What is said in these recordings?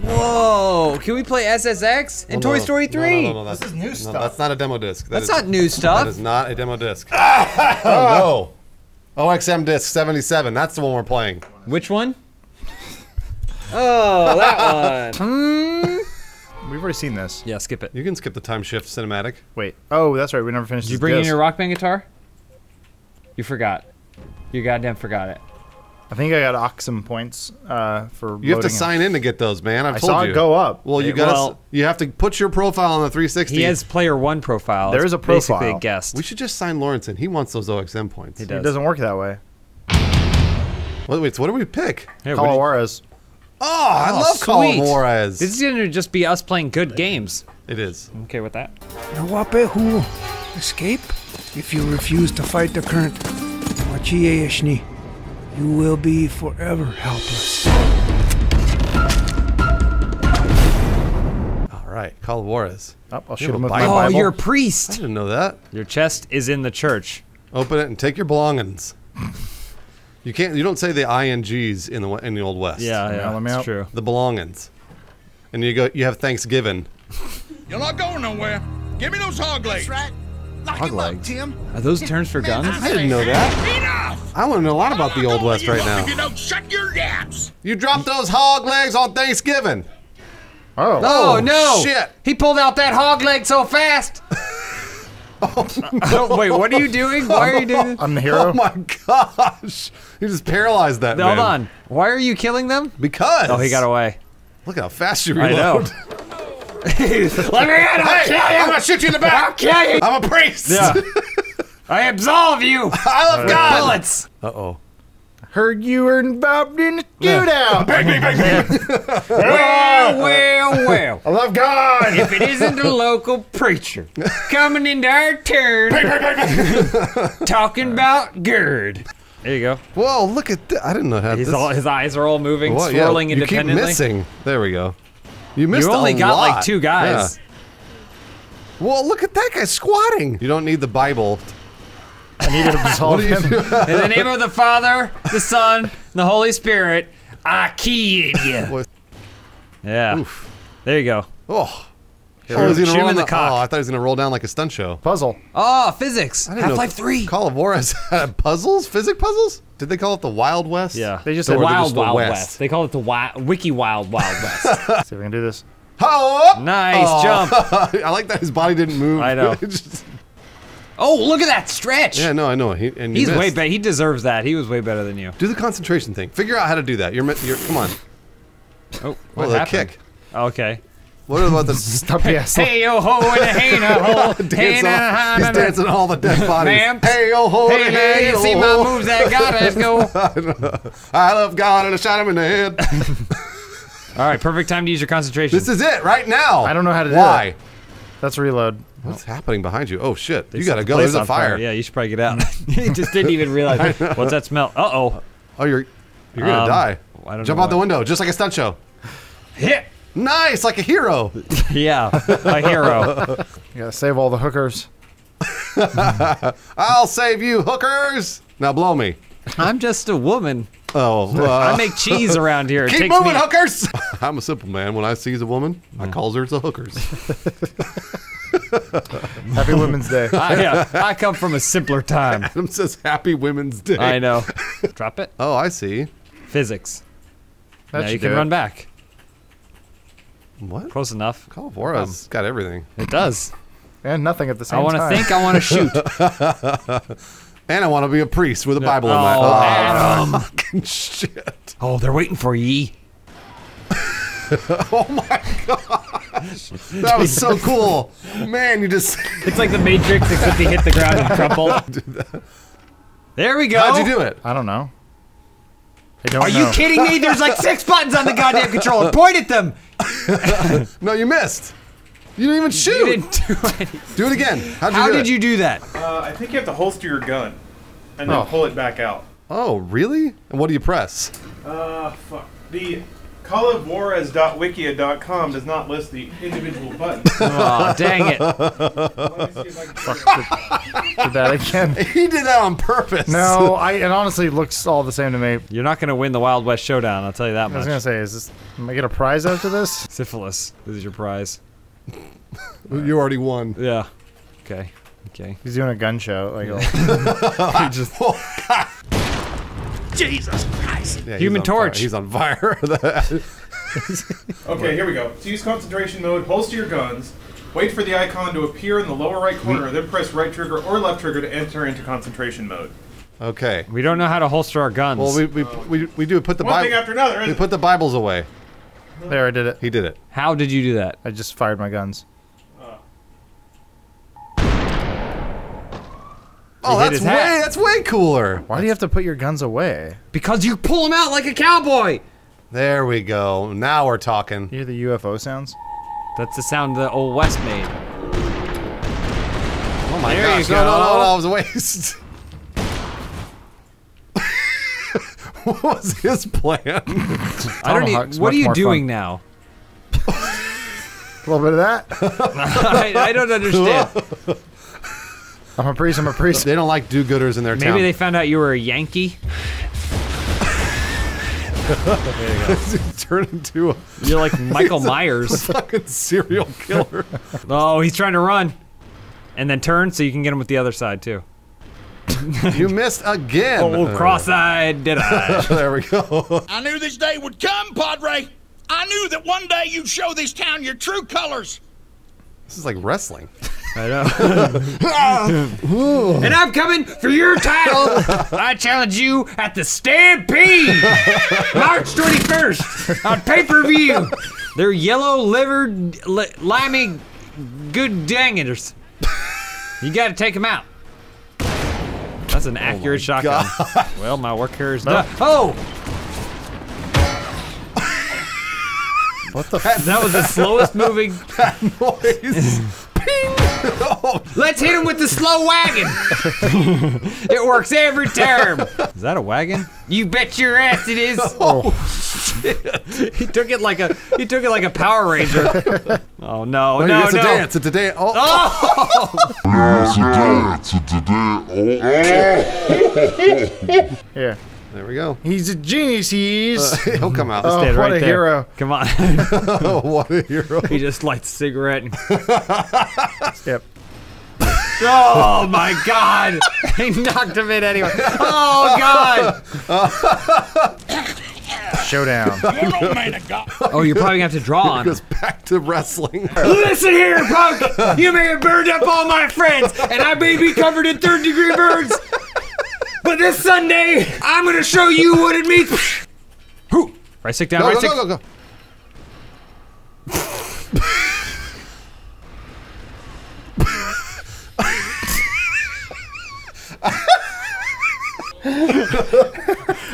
Whoa! Can we play SSX in Toy Story 3? No, this is new stuff. That's not a demo disc. That's not new stuff. That is not a demo disc. Oh no! OXM disc 77. That's the one we're playing. Which one? Oh, that one. We've already seen this. Yeah, skip it. You can skip the time shift cinematic. Wait. Oh, that's right. We never finished. Did you bring in your Rock Band guitar? You forgot. You goddamn forgot it. I think I got OXM points for. You have to sign in to get those, man. I've told you. I saw it go up. Well, you got. You have to put your profile on the 360. He has player one profile. There is a profile. Basically a guest. We should just sign Lawrence in. He wants those OXM points. He does. It doesn't work that way. Wait. So what do we pick? Hey, Call of Juarez. Oh, I love Call of Juarez. This is gonna just be us playing good games. It is. I'm okay with that. Nawapehu, escape. If you refuse to fight the current, Wachiyeshni. You will be forever helpless. All right, Call of Juarez. Oh, I'll shoot him with my Bible. Oh, you're a priest. I didn't know that. Your chest is in the church. Open it and take your belongings. You can't. You don't say the ings in the Old West. Yeah, that's true. The belongings. And you go. You have Thanksgiving. You're not going nowhere. Give me those hog legs. That's right. Hog legs. Are those terms for guns? I didn't know that. Enough! I want to know a lot about the Old West right now. You don't shut your yaps. You dropped those hog legs on Thanksgiving. Oh no! Shit! He pulled out that hog leg so fast. Oh, no. Wait, what are you doing? Why are you doing? I'm the hero. Oh my gosh! You just paralyzed that man. Hold on. Why are you killing them? Because. Oh, he got away. Look how fast you reload. I know. Let me in! I'll kill you! I'm gonna shoot you in the back! I'll kill you! I'm a priest! Yeah. I absolve you! I love God! Bullets! Uh-oh. Heard you were involved in a shootout! Bang, bang, bang! Well. I love God! If it isn't a local preacher coming into our turn talking about GERD. There you go. Whoa, look at that. I didn't know how this... His eyes are all moving, swirling independently. You keep missing. There we go. You missed a lot. You only got like two guys. Yeah. Well, look at that guy squatting. You don't need the Bible. I need to absolve him. In the name of the Father, the Son, and the Holy Spirit, I kid you. Yeah. Oof. There you go. Oh. Shoot him in the cock. Oh, I thought he was going to roll down like a stunt show. Puzzle. Oh, physics. Half-Life 3. Call of Juarez had puzzles? Physics puzzles? Did they call it the Wild West? Yeah. They just said Wild West. They call it the Wild West. Let's see if we can do this. Oh! Nice jump. I like that his body didn't move. I know. Oh, look at that stretch. Yeah, no, I know. He's way better. He deserves that. He was way better than you. Do the concentration thing. Figure out how to do that. You're come on. Oh, what happened? Kick. Oh, okay. What about the stuff? Hey yo ho and a hana ho, he's dancing all the dead bodies. Hey yo ho and a hana. You see my moves that got us go. I love God and I shot him in the head. All right, perfect time to use your concentration. This is it right now. I don't know how to do it. Why? That's reload. What's happening behind you? Oh shit! You gotta go. There's a fire. Yeah, you should probably get out. You just didn't even realize. What's that smell? Uh oh. Oh, you're gonna die. I don't know. Jump out the window, just like a stunt show. Hit. Nice, like a hero. Yeah, a hero. You gotta save all the hookers. I'll save you, hookers. Now blow me. I'm just a woman. Oh, I make cheese around here. Keep moving, hookers. I'm a simple man. When I seize a woman, I calls her the hookers. Happy Women's Day. I come from a simpler time. Adam says Happy Women's Day. I know. Drop it. Oh, I see. Physics. Now you can run back. What? Close enough. Call of Juarez got everything. It does. And nothing at the same time. I want to think, I want to shoot. And I want to be a priest with a Bible in my hand. Oh, Adam. Shit. Oh, they're waiting for ye. Oh my gosh. That was so cool. Man, you just... It's like the Matrix, except you hit the ground and crumple. There we go. How'd you do it? I don't know. Are you kidding me? There's like 6 buttons on the goddamn controller. Point at them. No, you missed. You didn't even shoot. You didn't do anything. Do it again. How did you do that? I think you have to holster your gun and then pull it back out. Oh, really? And what do you press? Fuck. The Callofjuarez.wikia.com does not list the individual buttons. Oh, dang it. Let me see if I can do that again. He did that on purpose. No, and honestly, it looks all the same to me. You're not going to win the Wild West Showdown, I'll tell you that much. I was going to say, am I get a prize after this? Syphilis. This is your prize. You already won. Yeah. Okay. Okay. He's doing a gun show. Like, Jesus Christ! Yeah, Human Torch. He's on fire. Okay, here we go. To use concentration mode, holster your guns, wait for the icon to appear in the lower right corner, then press right trigger or left trigger to enter into concentration mode. Okay. We don't know how to holster our guns. Well, we do put the Bible. One thing after another. We put the Bibles away. There, I did it. He did it. How did you do that? I just fired my guns. Oh, that's way cooler. Why do you have to put your guns away? Because you pull them out like a cowboy. There we go. Now we're talking. You hear the UFO sounds? That's the sound the Old West made. Oh my gosh! No, no, no, no! It was a waste. What was his plan? I don't know. What are you doing now? A little bit of that. I don't understand. I'm a priest, I'm a priest. They don't like do-gooders in their town. Maybe they found out you were a Yankee. There you go. Turn into a... You're like Michael Myers. A fucking serial killer. Oh, he's trying to run. And then turn so you can get him with the other side, too. You missed again. Oh, cross-eyed did I. There we go. I knew this day would come, Padre. I knew that one day you'd show this town your true colors. This is like wrestling. I know. And I'm coming for your title. I challenge you at the Stampede, March 21st on pay-per-view. They're yellow-livered, limey, good dang-iters. You got to take them out. That's an accurate shotgun. God. Well, my work here is done. Oh. What the fuck? That was the slowest moving. That noise. Ping! Oh. Let's hit him with the slow wagon. It works every term. Is that a wagon? You bet your ass it is. Oh shit! He took it like a Power Ranger. Oh no! No! No! It's a dance. It's a dance. Oh! It's a dance. It's a dance. Oh! Yeah. There we go. He's a genius, he'll come out. Oh, right what a hero. Come on. Oh, what a hero. He just lights a cigarette and... Yep. Oh, my God. He knocked him in anyway. Oh, God. Showdown. Oh, you're probably going to have to draw on him. Back to wrestling. Listen here, punk. You may have burned up all my friends, and I may be covered in third-degree burns. But this Sunday, I'm gonna show you what it means. Who? Right stick down. Go, right stick. Go, go, go, go.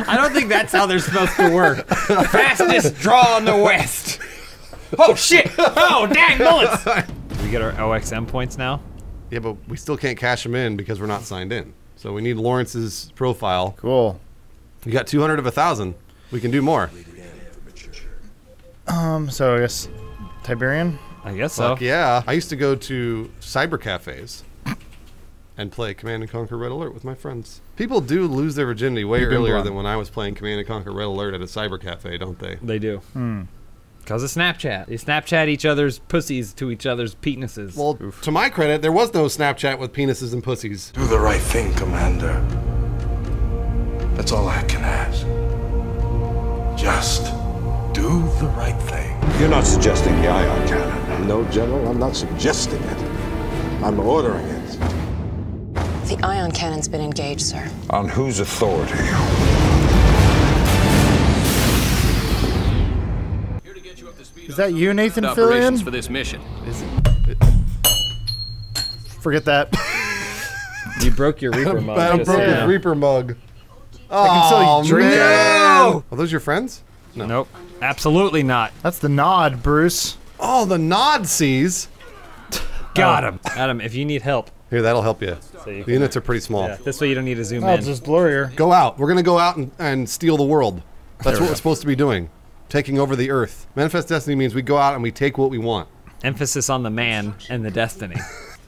I don't think that's how they're supposed to work. Fastest draw in the West. Oh shit! Oh dang bullets! Do we get our OXM points now? Yeah, but we still can't cash them in because we're not signed in. So we need Lawrence's profile. Cool. You got 200 of 1,000. We can do more. So I guess Tiberian? I guess so. Fuck yeah. I used to go to cyber cafes and play Command and Conquer Red Alert with my friends. People do lose their virginity way earlier than when I was playing Command and Conquer Red Alert at a cyber cafe, don't they? They do. Hmm. Because of Snapchat. They Snapchat each other's pussies to each other's penises. Well, to my credit, there was no Snapchat with penises and pussies. Do the right thing, Commander. That's all I can ask. Just do the right thing. You're not suggesting the ion cannon. No, General, I'm not suggesting it. I'm ordering it. The ion cannon's been engaged, sir. On whose authority? Is that you, Nathan Fillion? For this mission. Is it? Forget that. You broke your Reaper mug. I broke his Reaper mug. Oh, I can still drink it. Are those your friends? No. Nope. Absolutely not. That's the Nod, Bruce. Oh, the Nod sees. Got him. Adam, if you need help. Here, that'll help you. So you the units are pretty small. Yeah, this way you don't need to zoom in. Just blurrier. Go out. We're going to go out and steal the world. That's what we're supposed to be doing. taking over the earth. Manifest destiny means we go out and we take what we want. Emphasis on the man and the destiny.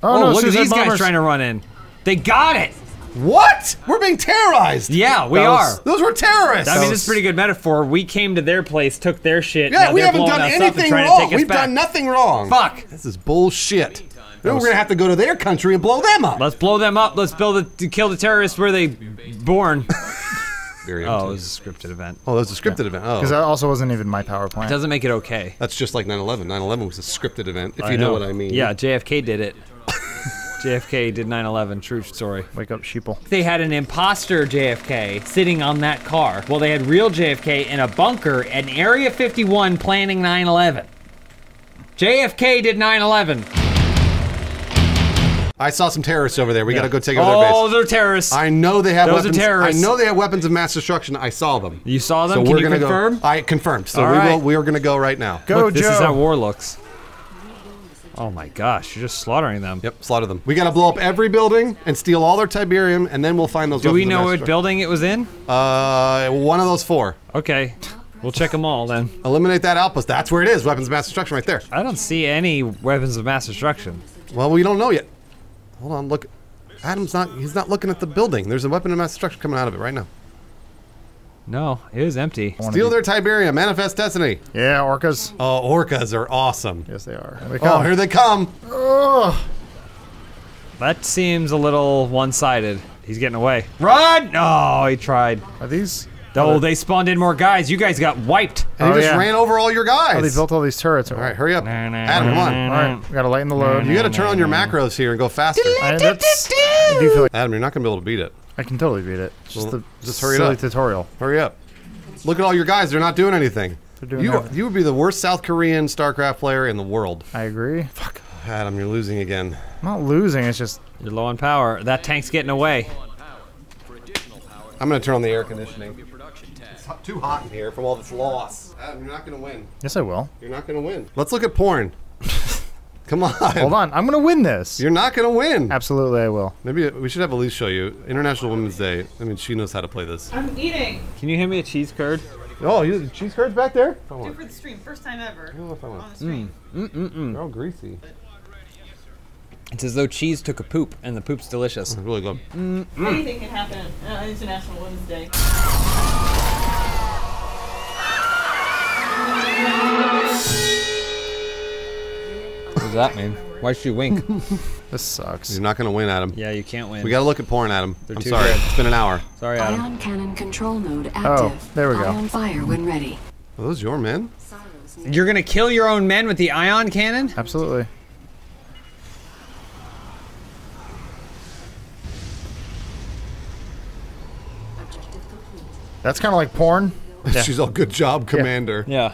Oh, no, look at these guys trying to run in. They got it! What? We're being terrorized! Yeah, we are. Those were terrorists! I mean, it's a pretty good metaphor. We came to their place, took their shit, yeah, we haven't done anything wrong! We've done nothing wrong! Fuck! This is bullshit. Then we're gonna have to go to their country and blow them up! Let's blow them up, let's kill the terrorists where they born. Oh, it was a scripted event. Oh, it was a scripted event, oh. Because that also wasn't even my PowerPoint. It doesn't make it okay. That's just like 9/11. 9/11 was a scripted event, if you know what I mean. Yeah, JFK did it. JFK did 9/11, true story. Wake up, sheeple. They had an imposter JFK sitting on that car. Well, they had real JFK in a bunker at Area 51 planning 9/11. JFK did 9/11. I saw some terrorists over there. We gotta go take over their base. Oh, they're terrorists. I know they have weapons. Those are terrorists. I know they have weapons of mass destruction. I saw them. You saw them? So can you confirm? Go. I confirmed. So we are gonna go right now. Go, Look, Joe. This is how war looks. Oh my gosh, you're just slaughtering them. Yep, slaughter them. We gotta blow up every building and steal all their Tiberium, and then we'll find those. Do we know what building it was in? One of those four. Okay, we'll check them all then. Eliminate that outpost, that's where it is, weapons of mass destruction right there. I don't see any weapons of mass destruction. Well, we don't know yet. Hold on, look. Adam's not, he's not looking at the building. There's a weapon of mass destruction coming out of it right now. No, it is empty. Steal their Tiberium, manifest destiny. Yeah, orcas. Oh, orcas are awesome. Yes, they are. Here they come. Oh, here they come. Ugh. That seems a little one-sided. He's getting away. Run! No, he tried. Are these? Oh, they spawned in more guys. You guys got wiped. And he just ran over all your guys. Oh, they built all these turrets. All right, hurry up. Adam, one. All right, we gotta lighten the load. You gotta turn on your macros here and go faster. Adam, you're not gonna be able to beat it. I can totally beat it. Just hurry up. Tutorial. Hurry up. Look at all your guys. They're not doing anything. They're doing you would be the worst South Korean StarCraft player in the world. I agree. Fuck, Adam, you're losing again. I'm not losing. It's just you're low on power. That tank's getting away. I'm gonna turn on the air conditioning. It's too hot in here from all this loss. Adam, you're not gonna win. Yes, I will. You're not gonna win. Let's look at porn. Come on. Hold on. I'm going to win this. You're not going to win. Absolutely, I will. Maybe we should have Elise show you. International Women's Day. I mean, she knows how to play this. I'm eating. Can you hand me a cheese curd? Oh, you cheese curds back there? Do for the stream. First time ever. I don't know if I want. On the stream. They're all greasy. It's as though cheese took a poop, and the poop's delicious. It's really good. Anything can happen on International Women's Day. What does that mean? Why'd she wink? This sucks. You're not gonna win, Adam. Yeah, you can't win. We gotta look at porn, Adam. I'm sorry. Dead. It's been an hour. Sorry, Adam. Ion cannon control mode active. Oh, there we go. Ion fire when ready. Are those your men? You're gonna kill your own men with the ion cannon? Absolutely. Objective complete. That's kind of like porn. Yeah. She's all good job, Commander. Yeah.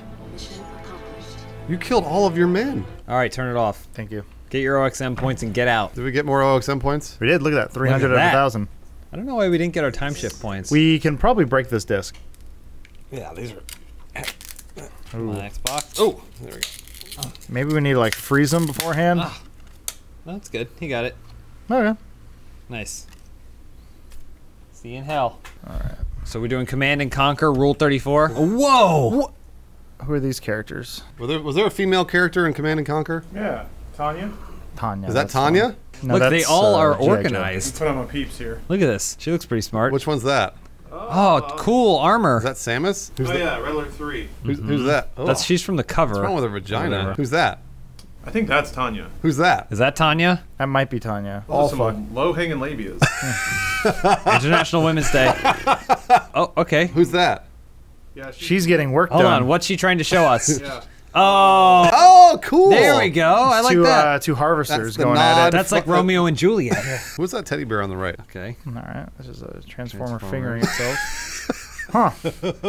You killed all of your men. All right, turn it off. Thank you. Get your OXM points and get out. Did we get more OXM points? We did. Look at that, 300 out of 1,000. I don't know why we didn't get our time shift points. We can probably break this disc. Yeah, these are. Ooh. On Xbox. Oh, there we go. Oh. Maybe we need to like freeze them beforehand. Oh. That's good. He got it. Okay. Nice. See you in hell. All right. So we're doing Command and Conquer Rule 34. Whoa. What? Who are these characters? Was there a female character in Command and Conquer? Yeah, Tanya. Tanya. Is that Tanya? No, look, they all are organized. Put on my peeps here. Look at this. She looks pretty smart. Which one's that? Oh, cool armor. Is that Samus? Who's yeah, Red Alert 3. Who's that? Oh. She's from the cover. What's wrong with her vagina? Whatever. Who's that? I think that's Tanya. Who's that? Is that Tanya? That might be Tanya. Oh, some low-hanging labias. International Women's Day. Oh, okay. Who's that? Yeah, she's getting work done. Hold on, what's she trying to show us? Yeah. Oh! Oh, cool! There we go, I like that. Two harvesters going at it. That's like Romeo and Juliet. What's that teddy bear on the right? Okay. Alright, this is a transformer fingering itself. Huh.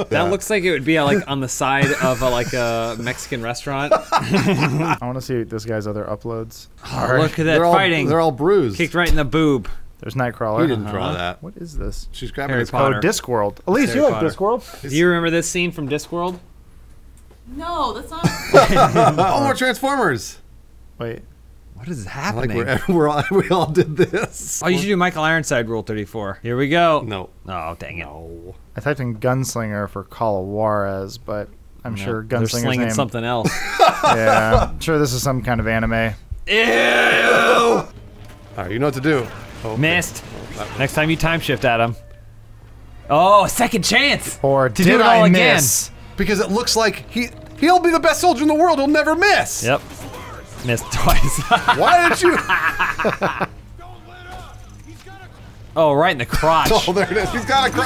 That looks like it would be like on the side of a Mexican restaurant. I want to see this guy's other uploads. Oh, look at that fighting. They're all bruised. Kicked right in the boob. There's Nightcrawler. You didn't draw that. What is this? She's grabbing Harry Potter. Oh, Discworld. Elise, you like Discworld? Do you remember this scene from Discworld? No, that's not. Oh, more Transformers. Wait. What is happening? Like we all did this. Oh, you should do Michael Ironside Rule 34. Here we go. No. Oh, dang it. No. I typed in Gunslinger for Call of Juarez, but I'm sure Gunslinger's name. They're slinging something else. Yeah, I'm sure this is some kind of anime. Ew! Alright, you know what to do. Oh, missed. Okay. Next time you time shift, Adam. Oh, second chance! Or to did I miss? Again. Because it looks like he'll be the best soldier in the world, he'll never miss! Yep. Missed twice. Why did you? Oh, right in the crotch. Oh, there it is. He's got a crotch.